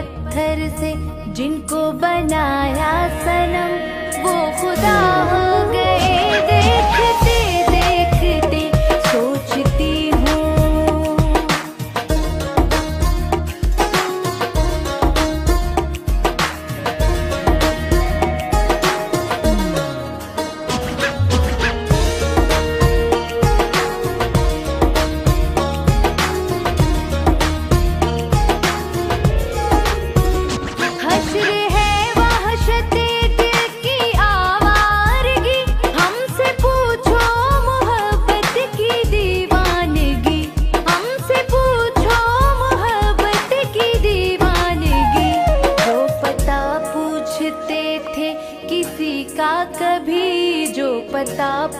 पत्थर से जिनको बनाया सनम वो खुदा हो गए। देखते देखते सोचती हूँ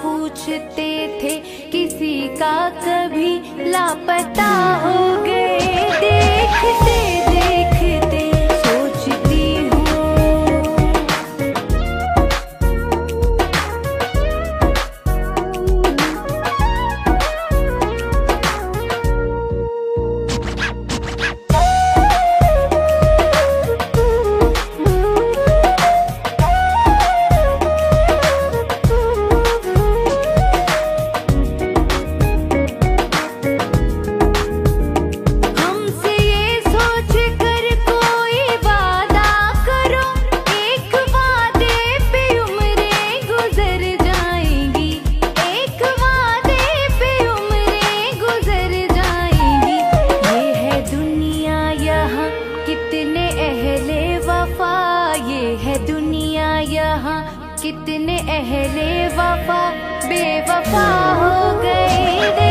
पूछते थे किसी का कभी लापता हो गए। देखते देखते सोचती कितने अहले वफा बेवफा हो गए।